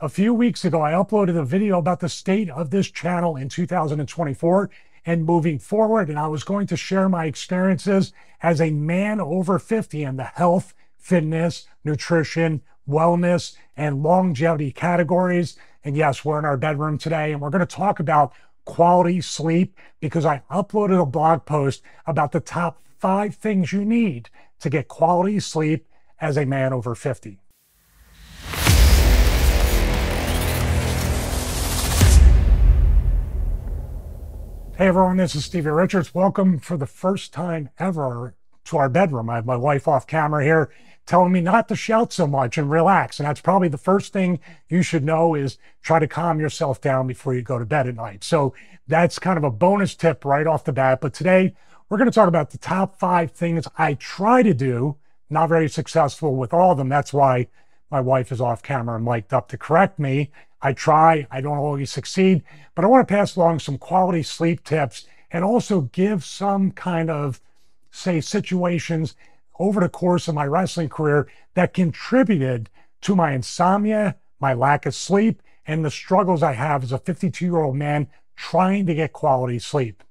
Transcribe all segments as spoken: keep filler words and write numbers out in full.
A few weeks ago, I uploaded a video about the state of this channel in two thousand twenty-four and moving forward, and I was going to share my experiences as a man over fifty in the health, fitness, nutrition, wellness, and longevity categories. And yes, we're in our bedroom today, and we're going to talk about quality sleep because I uploaded a blog post about the top five things you need to get quality sleep as a man over fifty. Hey everyone, this is Stevie Richards. Welcome for the first time ever to our bedroom. I have my wife off camera here telling me not to shout so much and relax. And that's probably the first thing you should know is try to calm yourself down before you go to bed at night. So that's kind of a bonus tip right off the bat. But today we're going to talk about the top five things I try to do. Not very successful with all of them. That's why my wife is off camera and mic'd up to correct me. I try, I don't always succeed, but I want to pass along some quality sleep tips and also give some kind of, say, situations over the course of my wrestling career that contributed to my insomnia, my lack of sleep, and the struggles I have as a fifty-two-year-old man trying to get quality sleep.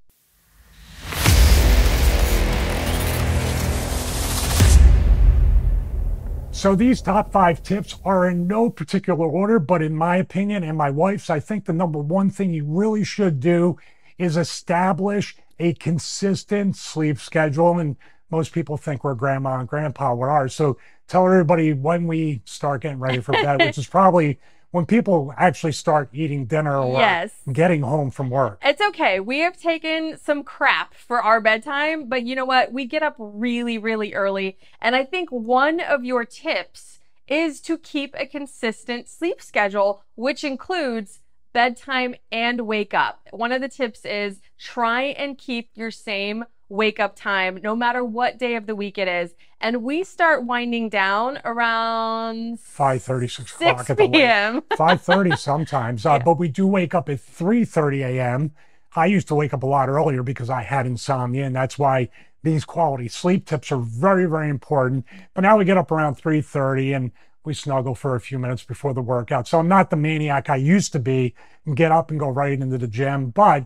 So these top five tips are in no particular order, but in my opinion and my wife's, I think the number one thing you really should do is establish a consistent sleep schedule. And most people think we're grandma and grandpa, we are. So tell everybody when we start getting ready for bed, which is probably when people actually start eating dinner or yes. getting home from work. It's okay. We have taken some crap for our bedtime, but you know what? We get up really, really early. And I think one of your tips is to keep a consistent sleep schedule, which includes bedtime and wake up. One of the tips is try and keep your same wake up time, no matter what day of the week it is. And we start winding down around five thirty, six o'clock at the p m five thirty sometimes, uh, yeah. But we do wake up at three thirty a m I used to wake up a lot earlier because I had insomnia, and that's why these quality sleep tips are very, very important. But now we get up around three thirty and we snuggle for a few minutes before the workout. So I'm not the maniac I used to be and get up and go right into the gym, but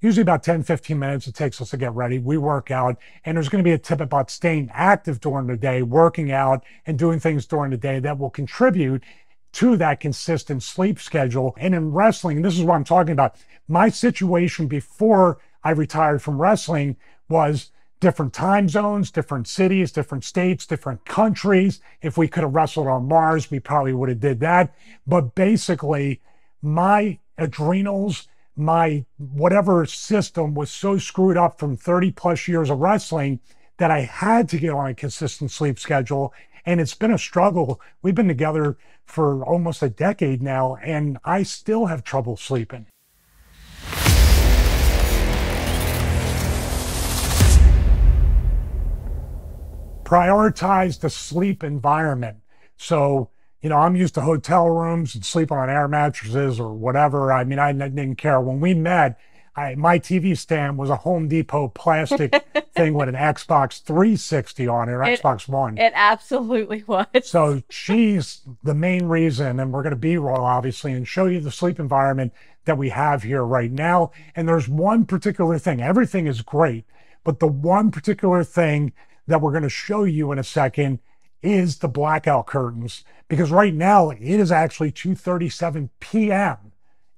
usually about ten, fifteen minutes it takes us to get ready. We work out, and there's going to be a tip about staying active during the day, working out and doing things during the day that will contribute to that consistent sleep schedule. And in wrestling, and this is what I'm talking about, my situation before I retired from wrestling was different time zones, different cities, different states, different countries. If we could have wrestled on Mars, we probably would have did that. But basically, my adrenals, my whatever system was so screwed up from thirty plus years of wrestling that I had to get on a consistent sleep schedule. And it's been a struggle. We've been together for almost a decade now, and I still have trouble sleeping. Prioritize the sleep environment. So, you know, I'm used to hotel rooms and sleeping on air mattresses or whatever. I mean, I didn't care. When we met, I, my T V stand was a Home Depot plastic thing with an Xbox three sixty on it, or it, Xbox One. It absolutely was. So she's the main reason, and we're going to B-roll, obviously, and show you the sleep environment that we have here right now. And there's one particular thing. Everything is great, but the one particular thing that we're going to show you in a second is the blackout curtains, because right now it is actually two thirty-seven p m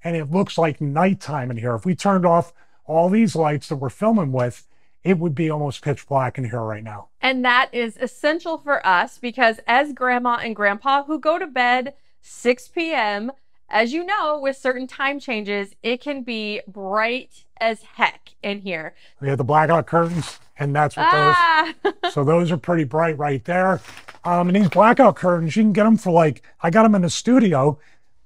and it looks like nighttime in here. If we turned off all these lights that we're filming with, it would be almost pitch black in here right now. And that is essential for us because as grandma and grandpa who go to bed six p m, as you know, with certain time changes, it can be bright as heck in here. We have the blackout curtains, and that's what ah. those. So those are pretty bright right there. Um, and these blackout curtains, you can get them for like, I got them in the studio.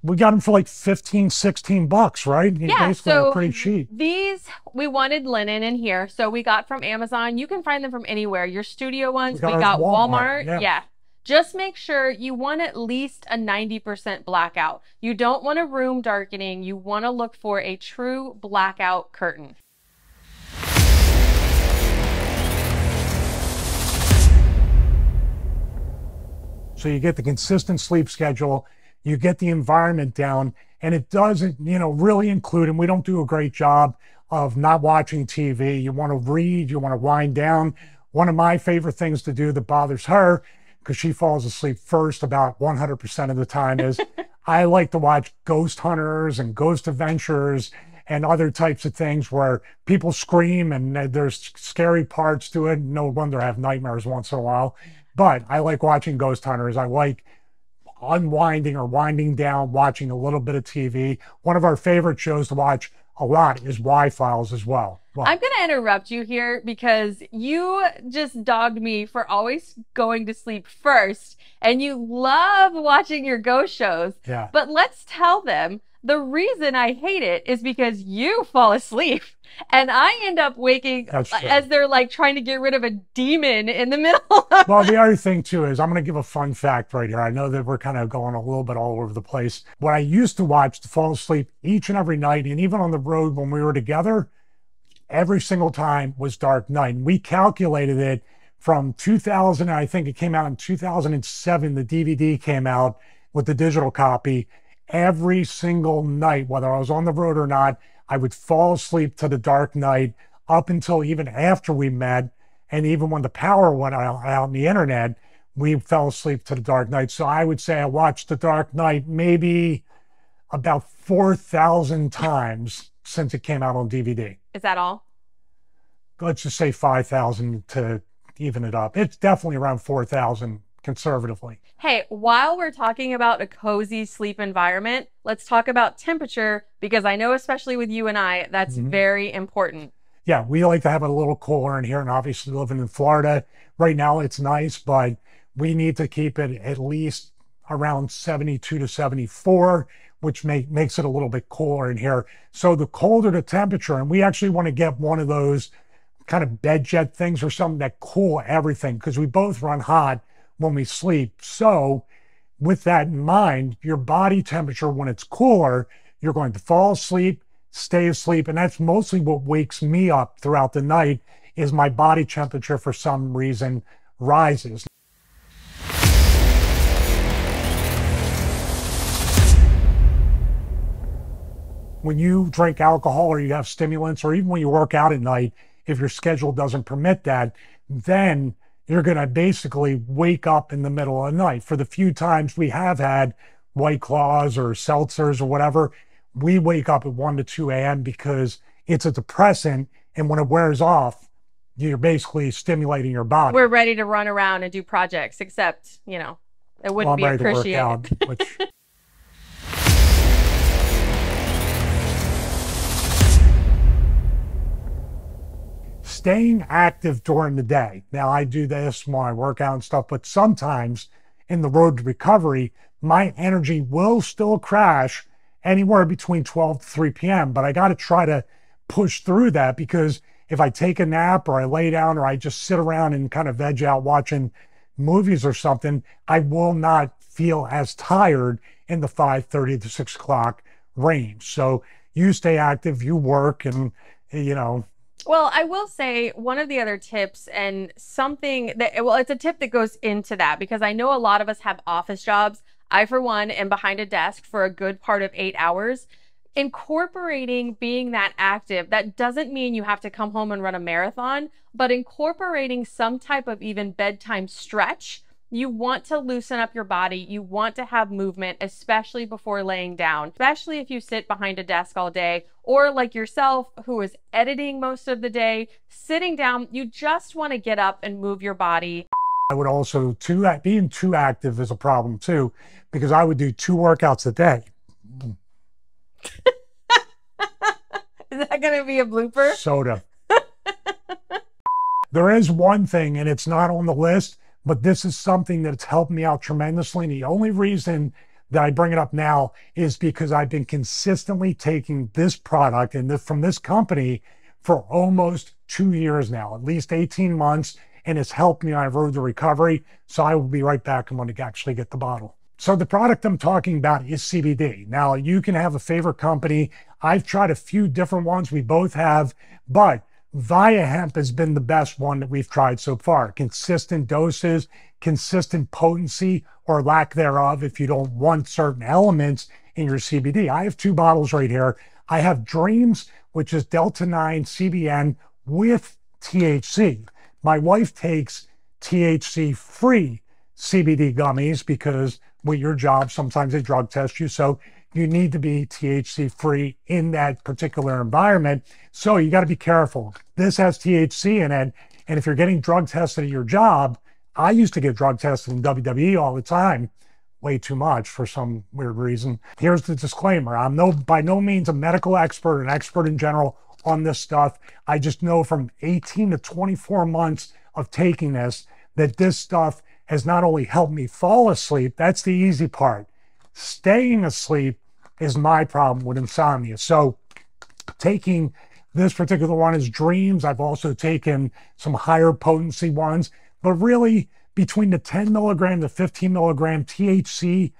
We got them for like fifteen, sixteen bucks, right? They yeah, basically so are pretty cheap. These, we wanted linen in here, so we got from Amazon. You can find them from anywhere. Your studio ones, we got, we got Walmart. Walmart. Yeah. yeah. Just make sure you want at least a ninety percent blackout. You don't want a room darkening. You want to look for a true blackout curtain. So you get the consistent sleep schedule, you get the environment down, and it doesn't, you know, really include, and we don't do a great job of not watching T V. You want to read, you want to wind down. One of my favorite things to do that bothers her, because she falls asleep first about one hundred percent of the time, is I like to watch Ghost Hunters and Ghost Adventures and other types of things where people scream and there's scary parts to it. No wonder I have nightmares once in a while. But I like watching Ghost Hunters. I like unwinding or winding down, watching a little bit of T V. One of our favorite shows to watch a lot is Y Files as well. Well, I'm going to interrupt you here because you just dogged me for always going to sleep first, and you love watching your ghost shows. Yeah. But let's tell them the reason I hate it is because you fall asleep and I end up waking as they're like trying to get rid of a demon in the middle. Well, the other thing too is I'm going to give a fun fact right here. I know that we're kind of going a little bit all over the place. What I used to watch to fall asleep each and every night, and even on the road when we were together, every single time was Dark Knight. And we calculated it from two thousand, I think it came out in two thousand seven, the D V D came out with the digital copy. Every single night, whether I was on the road or not, I would fall asleep to the Dark Knight up until even after we met. And even when the power went out, out on the internet, we fell asleep to the Dark Knight. So I would say I watched the Dark Knight maybe about four thousand times since it came out on D V D. Is that all? Let's just say five thousand to even it up. It's definitely around four thousand conservatively. Hey, while we're talking about a cozy sleep environment, let's talk about temperature, because I know, especially with you and I, that's mm-hmm. very important. Yeah, we like to have it a little cooler in here, and obviously living in Florida right now, it's nice, but we need to keep it at least around seventy-two to seventy-four, which make, makes it a little bit cooler in here. So the colder the temperature, and we actually want to get one of those kind of bed jet things or something that cool everything, because we both run hot when we sleep. So with that in mind, your body temperature, when it's cooler, you're going to fall asleep, stay asleep. And that's mostly what wakes me up throughout the night, is my body temperature for some reason rises. When you drink alcohol or you have stimulants, or even when you work out at night, if your schedule doesn't permit that, then you're going to basically wake up in the middle of the night. For the few times we have had White Claws or seltzers or whatever, we wake up at one to two A M because it's a depressant, and when it wears off, you're basically stimulating your body. We're ready to run around and do projects, except, you know, it wouldn't well, I'm be appreciated. Out, which staying active during the day. Now, I do this when I work out and stuff, but sometimes in the road to recovery, my energy will still crash anywhere between twelve to three P M But I got to try to push through that, because if I take a nap or I lay down or I just sit around and kind of veg out watching movies or something, I will not feel as tired in the five thirty to six o'clock range. So you stay active, you work, and, you know, well, I will say one of the other tips, and something that, well, it's a tip that goes into that, because I know a lot of us have office jobs. I, for one, am behind a desk for a good part of eight hours. Incorporating being that active, that doesn't mean you have to come home and run a marathon, but incorporating some type of even bedtime stretch. You want to loosen up your body. You want to have movement, especially before laying down, especially if you sit behind a desk all day, or like yourself, who is editing most of the day, sitting down, you just want to get up and move your body. I would also, too, being too active is a problem too, because I would do two workouts a day. Is that going to be a blooper? Soda. There is one thing, and it's not on the list, but this is something that's helped me out tremendously. And the only reason that I bring it up now is because I've been consistently taking this product and this, from this company for almost two years now, at least eighteen months. And it's helped me on a road to recovery. So I will be right back. I'm going to actually get the bottle. So the product I'm talking about is C B D. Now, you can have a favorite company. I've tried a few different ones. We both have, but ViaHemp has been the best one that we've tried so far. Consistent doses, consistent potency, or lack thereof if you don't want certain elements in your C B D. I have two bottles right here. I have Dreams, which is Delta nine C B N with T H C. My wife takes T H C-free C B D gummies because with your job, sometimes they drug test you. So you need to be T H C-free in that particular environment. So you got to be careful. This has T H C in it. And if you're getting drug tested at your job, I used to get drug tested in W W E all the time, way too much for some weird reason. Here's the disclaimer. I'm no, by no means a medical expert, an expert in general on this stuff. I just know from eighteen to twenty-four months of taking this, that this stuff has not only helped me fall asleep, that's the easy part. Staying asleep is my problem with insomnia. So taking this particular one is Dreams. I've also taken some higher potency ones, but really between the ten milligram to fifteen milligram T H C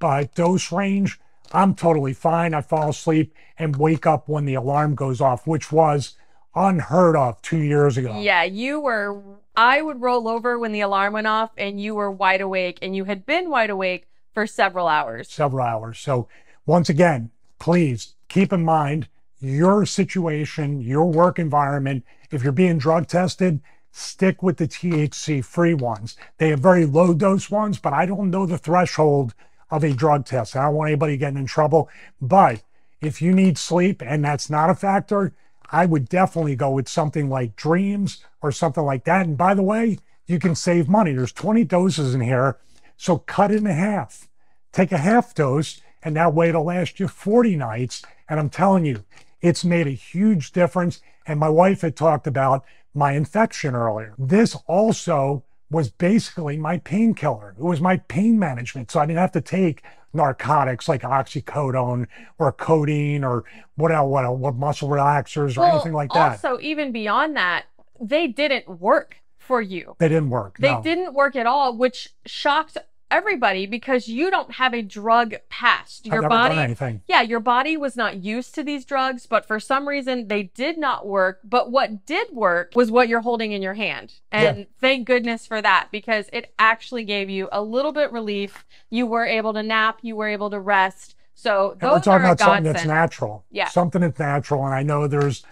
uh, dose range, I'm totally fine. I fall asleep and wake up when the alarm goes off, which was unheard of two years ago. Yeah, you were, I would roll over when the alarm went off and you were wide awake, and you had been wide awake for several hours. Several hours. So once again, please keep in mind your situation, your work environment. If you're being drug tested, stick with the T H C-free ones. They have very low dose ones, but I don't know the threshold of a drug test. I don't want anybody getting in trouble. But if you need sleep and that's not a factor, I would definitely go with something like Dreams or something like that. And by the way, you can save money. There's twenty doses in here. So cut it in half, take a half dose, and that way it'll last you forty nights. And I'm telling you, it's made a huge difference. And my wife had talked about my infection earlier. This also was basically my painkiller. It was my pain management. So I didn't have to take narcotics like oxycodone or codeine or what else, what, else, what muscle relaxers or well, anything like that. Also, even beyond that, they didn't work for you. They didn't work. They no. didn't work at all, which shocked everybody because you don't have a drug past. Your I've never body done anything. Yeah, your body was not used to these drugs, but for some reason they did not work. But what did work was what you're holding in your hand. And yeah. Thank goodness for that, because it actually gave you a little bit relief. You were able to nap, you were able to rest. So those and we're talking are about something that's natural. Yeah. Something that's natural. And I know there's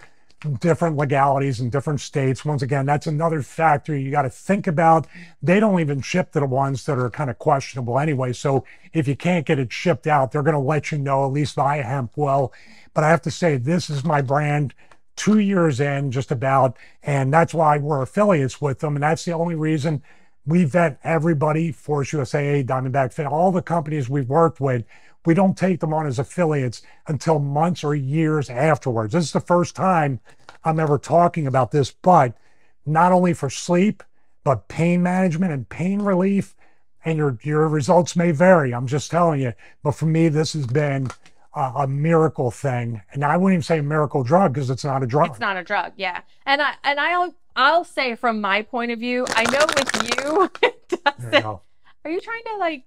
different legalities in different states. Once again, that's another factor you got to think about. They don't even ship to the ones that are kind of questionable anyway. So if you can't get it shipped out, they're going to let you know, at least ViaHemp will. But I have to say, this is my brand two years in just about, and that's why we're affiliates with them. And that's the only reason we vet everybody, Force U S A, Diamondback Fitness, all the companies we've worked with. We don't take them on as affiliates until months or years afterwards. This is the first time I'm ever talking about this, but not only for sleep, but pain management and pain relief, and your, your results may vary, I'm just telling you. But for me, this has been a, a miracle thing. And I wouldn't even say a miracle drug because it's not a drug. It's not a drug, yeah. And, I, and I'll, I'll say from my point of view, I know with you, it doesn't. There you go. Are you trying to like,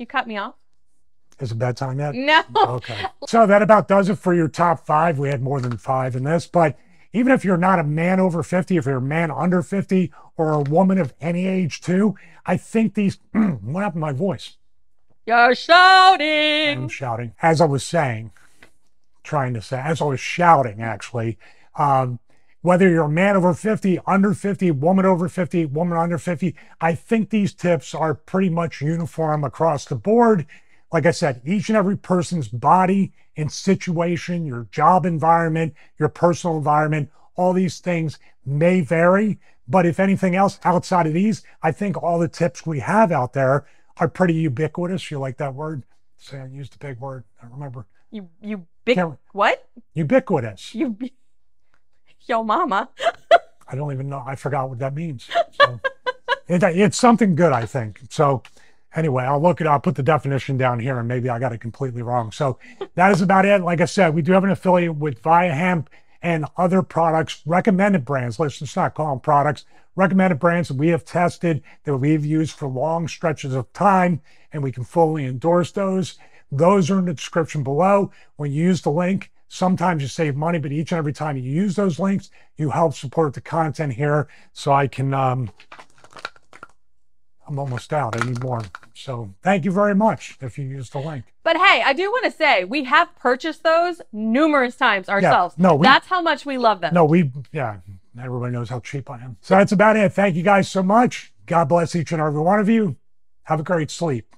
you cut me off? Is it bedtime yet? No. Okay. So that about does it for your top five. We had more than five in this, but even if you're not a man over fifty, if you're a man under fifty, or a woman of any age too, I think these, what happened to my voice? You're shouting. I'm shouting. As I was saying, trying to say, as I was shouting actually, um, whether you're a man over fifty, under fifty, woman over fifty, woman under fifty, I think these tips are pretty much uniform across the board. Like I said, each and every person's body and situation, your job environment, your personal environment, all these things may vary. But if anything else outside of these, I think all the tips we have out there are pretty ubiquitous. You like that word? Say, I used the big word. I remember. You, you big, what? Ubiquitous. You, yo mama. I don't even know. I forgot what that means. So, it, it's something good, I think. So. Anyway, I'll look it up, put the definition down here, and maybe I got it completely wrong. So that is about it. Like I said, we do have an affiliate with ViaHemp and other products, recommended brands. Let's just not call them products. Recommended brands that we have tested, that we've used for long stretches of time, and we can fully endorse those. Those are in the description below. When you use the link, Sometimes you save money, but each and every time you use those links, you help support the content here. So I can, um, I'm almost out, I need more. So thank you very much if you use the link. But hey, I do want to say, we have purchased those numerous times ourselves. Yeah, no, we, that's how much we love them. No, we, yeah, everybody knows how cheap I am. So that's about it. Thank you guys so much. God bless each and every one of you. Have a great sleep.